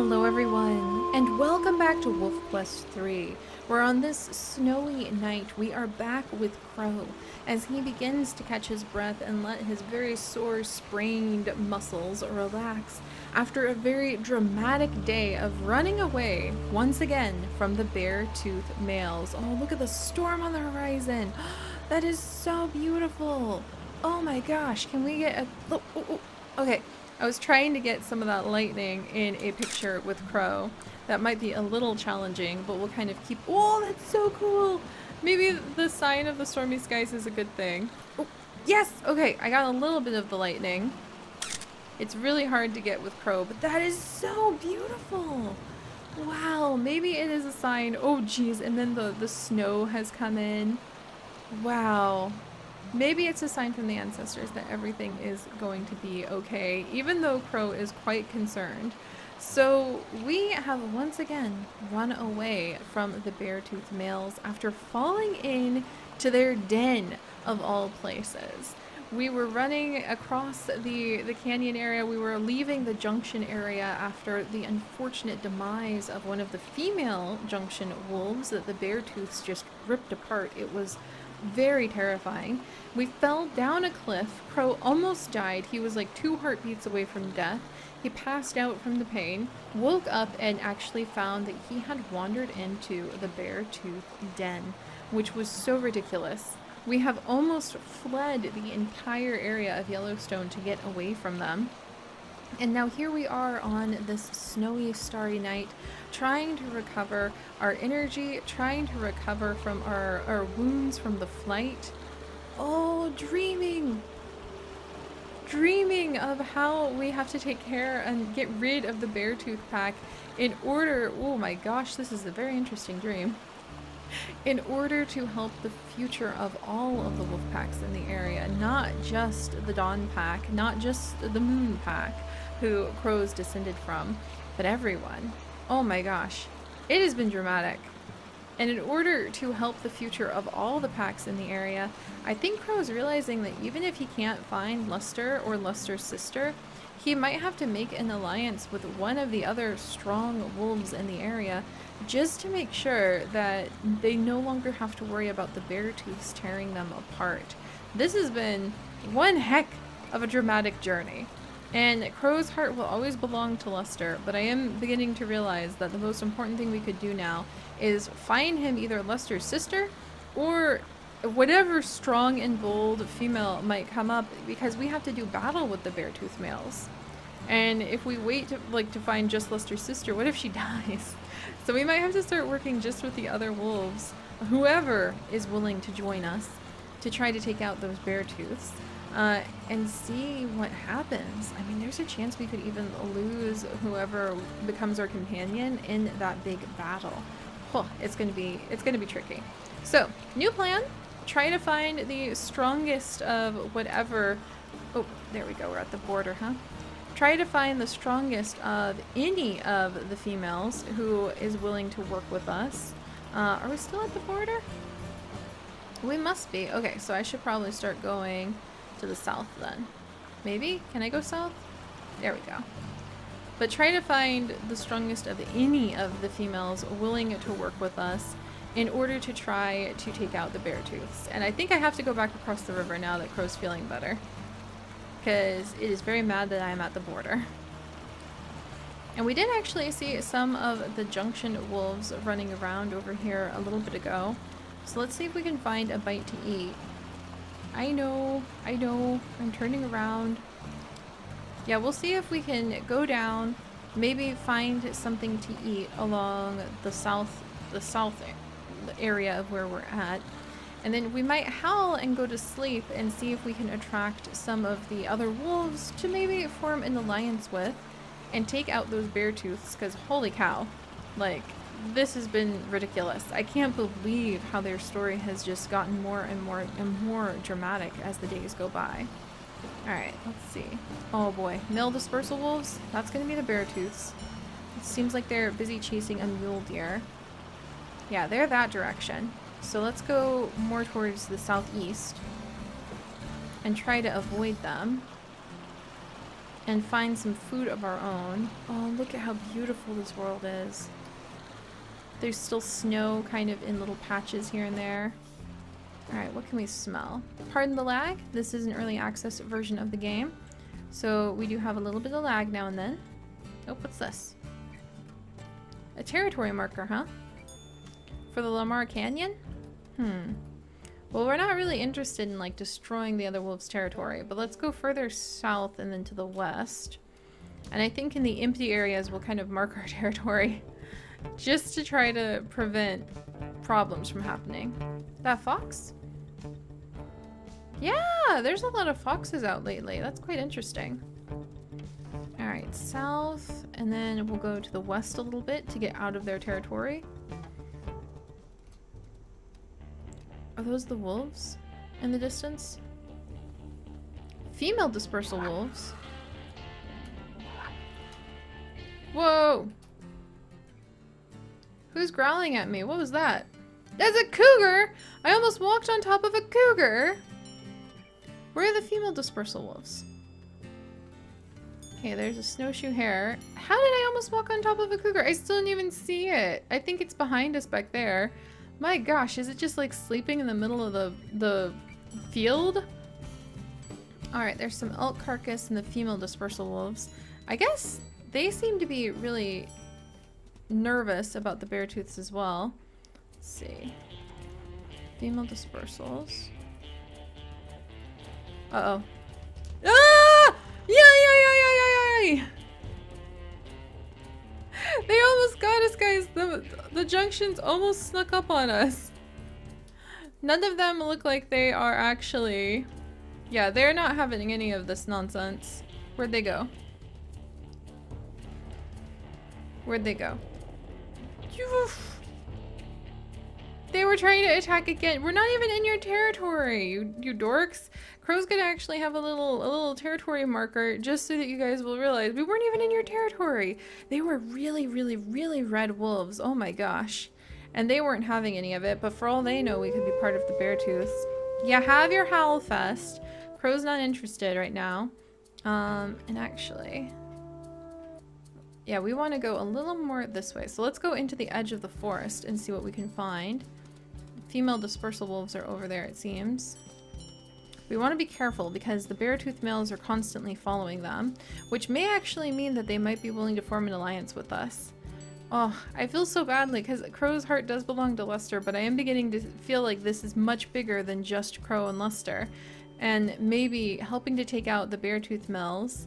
Hello everyone, and welcome back to Wolf Quest 3, where on this snowy night we are back with Crow as he begins to catch his breath and let his very sore, sprained muscles relax after a very dramatic day of running away once again from the Beartooth males. Oh, look at the storm on the horizon. That is so beautiful. Oh my gosh, can we get a... Okay. I was trying to get some of that lightning in a picture with Crow. That might be a little challenging, but we'll kind of keep... Oh, that's so cool! Maybe the sign of the stormy skies is a good thing. Oh, yes! Okay, I got a little bit of the lightning. It's really hard to get with Crow, but that is so beautiful! Wow, maybe it is a sign. Oh, geez, and then the snow has come in. Wow. Maybe it's a sign from the ancestors that everything is going to be okay, even though Crow is quite concerned. So we have once again run away from the Beartooth males after falling in to their den of all places. We were running across the canyon area. We were leaving the junction area after the unfortunate demise of one of the female junction wolves that the Beartooths just ripped apart. It was very terrifying. We fell down a cliff. Crow almost died. He was like 2 heartbeats away from death. He passed out from the pain, woke up, and actually found that he had wandered into the Beartooth den, which was so ridiculous. We have almost fled the entire area of Yellowstone to get away from them. And now here we are on this snowy, starry night, trying to recover our energy, trying to recover from our wounds from the flight. Oh, dreaming! Dreaming of how we have to take care and get rid of the Beartooth pack in order... Oh my gosh, this is a very interesting dream. In order to help the future of all of the wolf packs in the area, not just the Dawn Pack, not just the Moon Pack, who Crow's descended from, but everyone. Oh my gosh, it has been dramatic. And in order to help the future of all the packs in the area, I think Crow's realizing that even if he can't find Luster or Luster's sister, he might have to make an alliance with one of the other strong wolves in the area just to make sure that they no longer have to worry about the Beartooths tearing them apart. This has been one heck of a dramatic journey. And Crow's heart will always belong to Luster, but I am beginning to realize that the most important thing we could do now is find him either Luster's sister or whatever strong and bold female might come up, because we have to do battle with the Beartooth males. And if we wait to find just Luster's sister, what if she dies? So we might have to start working just with the other wolves, whoever is willing to join us, to try to take out those Beartooths and see what happens. I mean, there's a chance we could even lose whoever becomes our companion in that big battle. Huh, it's gonna be tricky. So, new plan. Try to find the strongest of whatever... Oh, there we go. We're at the border, huh? Try to find the strongest of any of the females who is willing to work with us. Are we still at the border? We must be. Okay, so I should probably start going to the south then. Maybe? Can I go south? There we go. But try to find the strongest of any of the females willing to work with us in order to try to take out the Beartooths. And I think I have to go back across the river now that Crow's feeling better, because it is very mad that I'm at the border. And we did actually see some of the junction wolves running around over here a little bit ago. So let's see if we can find a bite to eat. I know, I'm turning around. Yeah, we'll see if we can go down, maybe find something to eat along the south area of where we're at, and then we might howl and go to sleep and see if we can attract some of the other wolves to maybe form an alliance with and take out those Beartooths, because holy cow, like, this has been ridiculous. I can't believe how their story has just gotten more and more and more dramatic as the days go by. Alright, let's see. Oh boy, male dispersal wolves? That's gonna be the Beartooths. It seems like they're busy chasing a mule deer. Yeah, they're that direction. So let's go more towards the southeast and try to avoid them. and find some food of our own. Oh, look at how beautiful this world is. There's still snow kind of in little patches here and there. All right, what can we smell? Pardon the lag. This is an early access version of the game, so we do have a little bit of lag now and then. Oh, what's this? A territory marker, huh? For the Lamar Canyon? Hmm. Well, we're not really interested in, like, destroying the other wolves' territory, but let's go further south and then to the west. And I think in the empty areas we'll kind of mark our territory just to try to prevent problems from happening. That fox? Yeah, there's a lot of foxes out lately. That's quite interesting. All right, south, and then we'll go to the west a little bit to get out of their territory. Are those the wolves in the distance? Female dispersal wolves? Whoa! Who's growling at me? What was that? That's a cougar! I almost walked on top of a cougar! Where are the female dispersal wolves? Okay, there's a snowshoe hare. How did I almost walk on top of a cougar? I still didn't even see it. I think it's behind us back there. My gosh, is it just like sleeping in the middle of the field? Alright, there's some elk carcass and the female dispersal wolves. I guess they seem to be really nervous about the Beartooths as well. Let's see. Female dispersals. Uh-oh. Ah! Yay, yay, yay, yay, yay! They almost got us, guys. The junctions almost snuck up on us. None of them look like they are actually... Yeah, they're not having any of this nonsense. Where'd they go? Where'd they go? They were trying to attack again. We're not even in your territory, you dorks. Crow's gonna actually have a little territory marker just so that you guys will realize we weren't even in your territory. They were really, really, really red wolves. Oh my gosh. And they weren't having any of it, but for all they know, we could be part of the Beartooths. Yeah, have your howl fest. Crow's not interested right now. And actually... Yeah, we want to go a little more this way. So let's go into the edge of the forest and see what we can find. Female dispersal wolves are over there, it seems. We want to be careful because the Beartooth males are constantly following them, which may actually mean that they might be willing to form an alliance with us. Oh, I feel so badly because Crow's heart does belong to Lester, but I am beginning to feel like this is much bigger than just Crow and Lester. And maybe helping to take out the Beartooth males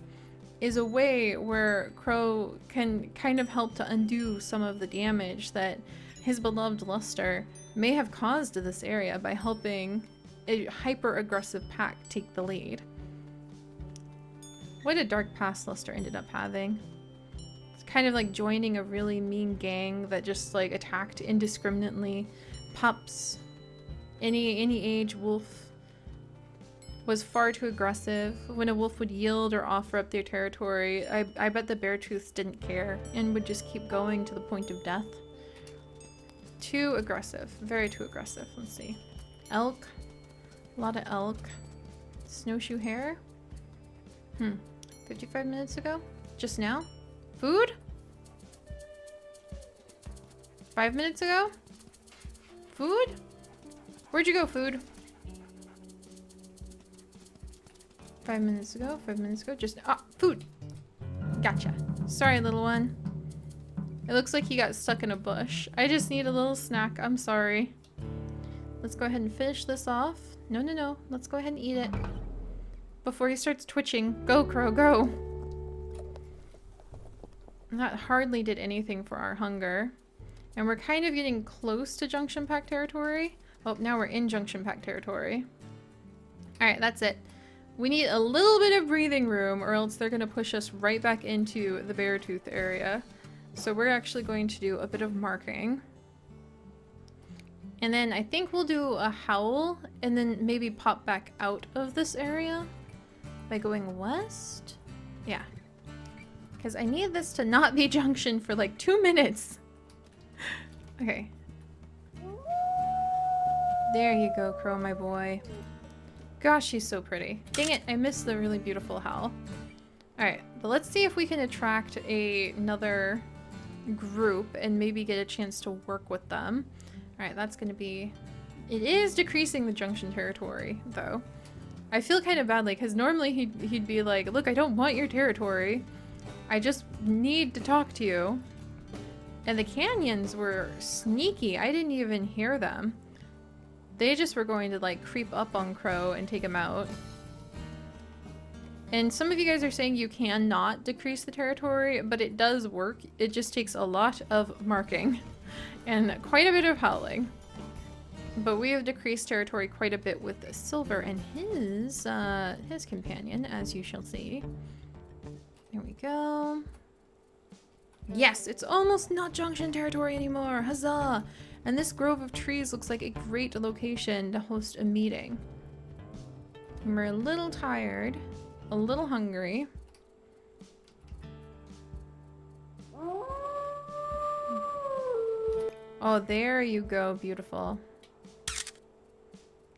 is a way where Crow can kind of help to undo some of the damage that his beloved Lester may have caused to this area by helping a hyper-aggressive pack take the lead. What a dark past Lester ended up having. It's kind of like joining a really mean gang that just like attacked indiscriminately pups. Any age wolf was far too aggressive. When a wolf would yield or offer up their territory, I bet the Beartooths didn't care and would just keep going to the point of death. Too aggressive, very too aggressive. Let's see. Elk, a lot of elk. Snowshoe hare. 55 minutes ago? Just now? Food? 5 minutes ago? Food? Where'd you go, food? 5 minutes ago, 5 minutes ago, just, ah, food! Gotcha. Sorry, little one. It looks like he got stuck in a bush. I just need a little snack, I'm sorry. Let's go ahead and finish this off. No, no, no, let's go ahead and eat it. Before he starts twitching. Go, Crow, go! That hardly did anything for our hunger. And we're kind of getting close to Junction Pack territory. Oh, now we're in Junction Pack territory. Alright, that's it. We need a little bit of breathing room or else they're going to push us right back into the Beartooth area. So we're actually going to do a bit of marking. And then I think we'll do a howl and then maybe pop back out of this area by going west. Yeah. Because I need this to not be junction for like 2 minutes. Okay. There you go, Crow, my boy. Gosh, she's so pretty. Dang it, I missed the really beautiful howl. Alright, but let's see if we can attract another group and maybe get a chance to work with them. Alright, that's gonna be... It is decreasing the junction territory, though. I feel kind of badly, because normally he'd be like, look, I don't want your territory. I just need to talk to you. And the canyons were sneaky. I didn't even hear them. They just were going to, like, creep up on Crow and take him out. And some of you guys are saying you cannot decrease the territory, but it does work. It just takes a lot of marking and quite a bit of howling. But we have decreased territory quite a bit with Silver and his companion, as you shall see. Here we go. Yes, it's almost not junction territory anymore. Huzzah! And this grove of trees looks like a great location to host a meeting. And we're a little tired. A little hungry. Oh, there you go, beautiful.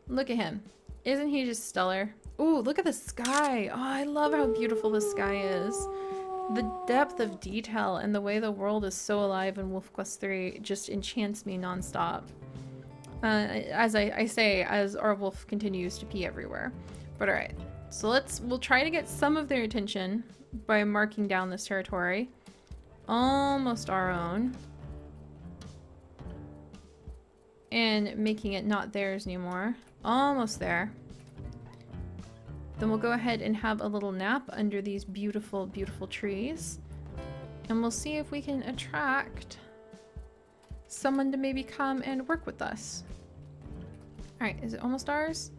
Look at him. Isn't he just stellar? Ooh, look at the sky. Oh, I love how beautiful the sky is. The depth of detail and the way the world is so alive in Wolf Quest 3 just enchants me nonstop. As I say, as our wolf continues to pee everywhere. But alright. So we'll try to get some of their attention by marking down this territory. Almost our own. And making it not theirs anymore. Almost there. Then we'll go ahead and have a little nap under these beautiful, beautiful trees. And we'll see if we can attract someone to maybe come and work with us. Alright, is it almost ours?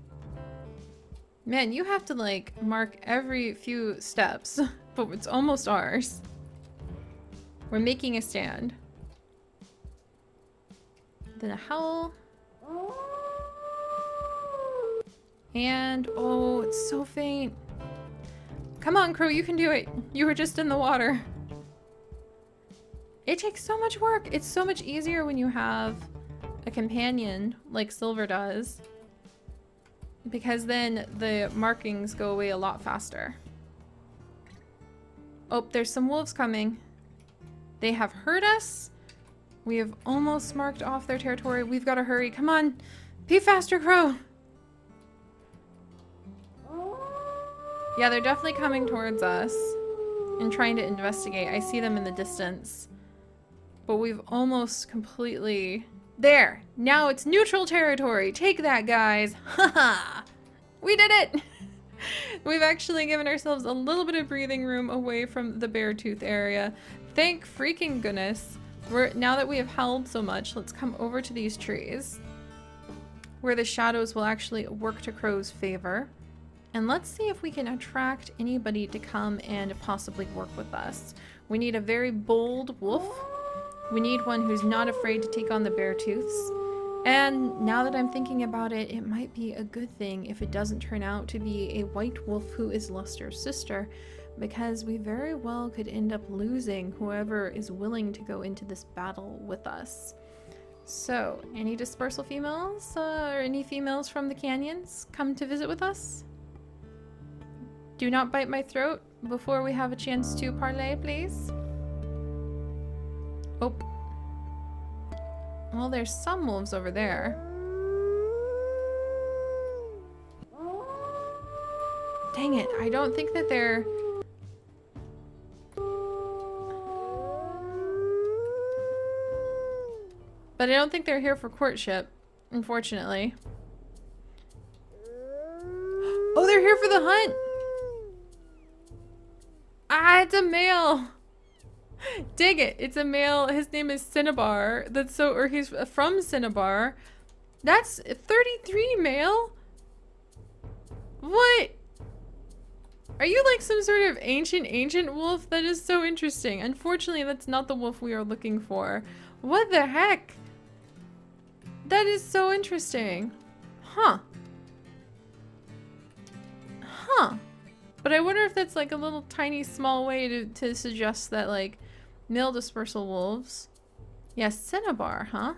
Man, you have to, like, mark every few steps, but it's almost ours. We're making a stand. Then a howl. And, oh, it's so faint. Come on, Crow, you can do it. You were just in the water. It takes so much work. It's so much easier when you have a companion, like Silver does. Because then the markings go away a lot faster. Oh, there's some wolves coming. They have heard us. We have almost marked off their territory. We've got to hurry. Come on. Be faster, Crow. Yeah, they're definitely coming towards us and trying to investigate. I see them in the distance. But we've almost completely... There! Now it's neutral territory! Take that, guys! Haha! We did it! We've actually given ourselves a little bit of breathing room away from the Beartooth area. Thank freaking goodness! Now that we have howled so much, let's come over to these trees. Where the shadows will actually work to Crow's favor. And let's see if we can attract anybody to come and possibly work with us. We need a very bold wolf. We need one who's not afraid to take on the Beartooths. And now that I'm thinking about it, it might be a good thing if it doesn't turn out to be a white wolf who is Luster's sister, because we very well could end up losing whoever is willing to go into this battle with us. So, any dispersal females, or any females from the canyons come to visit with us? Do not bite my throat before we have a chance to parlay, please. Oh. Well, there's some wolves over there. Dang it, I don't think that they're... But I don't think they're here for courtship, unfortunately. Oh, they're here for the hunt! Ah, it's a male! Dig it! It's a male. His name is Cinnabar. That's so, or he's from Cinnabar. That's 33 male. What? Are you like some sort of ancient wolf? That is so interesting. Unfortunately, that's not the wolf we are looking for. What the heck? That is so interesting. Huh. Huh. But I wonder if that's like a little tiny small way to suggest that like male dispersal wolves. Yes, yeah, Cinnabar, huh?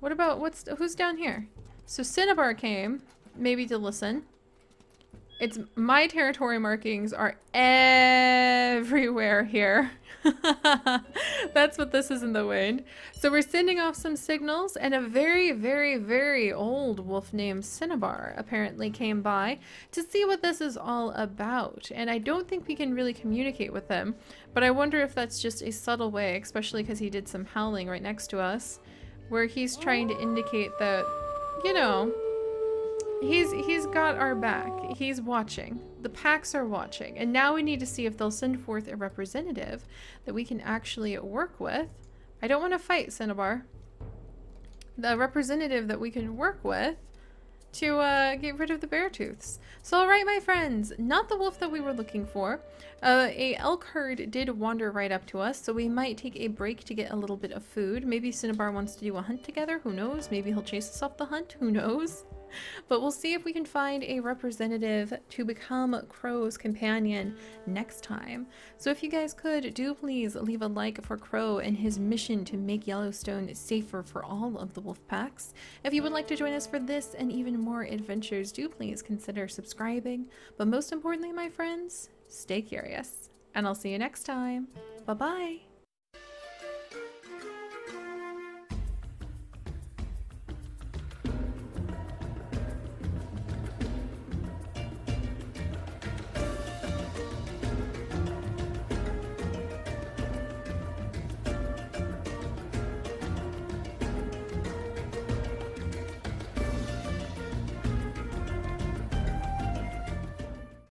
What about who's down here? So Cinnabar came, maybe to listen. It's my territory markings are everywhere here. That's what this is in the wind. So we're sending off some signals, and a very, very, very old wolf named Cinnabar apparently came by to see what this is all about. And I don't think we can really communicate with him, but I wonder if that's just a subtle way, especially because he did some howling right next to us, where he's trying to indicate that, you know, he's got our back. He's watching. The packs are watching. And now we need to see if they'll send forth a representative that we can actually work with. I don't want to fight, Cinnabar. The representative that we can work with to get rid of the Beartooths. So alright, my friends, not the wolf that we were looking for. A elk herd did wander right up to us, so we might take a break to get a little bit of food. Maybe Cinnabar wants to do a hunt together, who knows? Maybe he'll chase us off the hunt, who knows? But we'll see if we can find a representative to become Crow's companion next time. So if you guys could, do please leave a like for Crow and his mission to make Yellowstone safer for all of the wolf packs. If you would like to join us for this and even more adventures, do please consider subscribing. But most importantly, my friends, stay curious, and I'll see you next time. Bye-bye!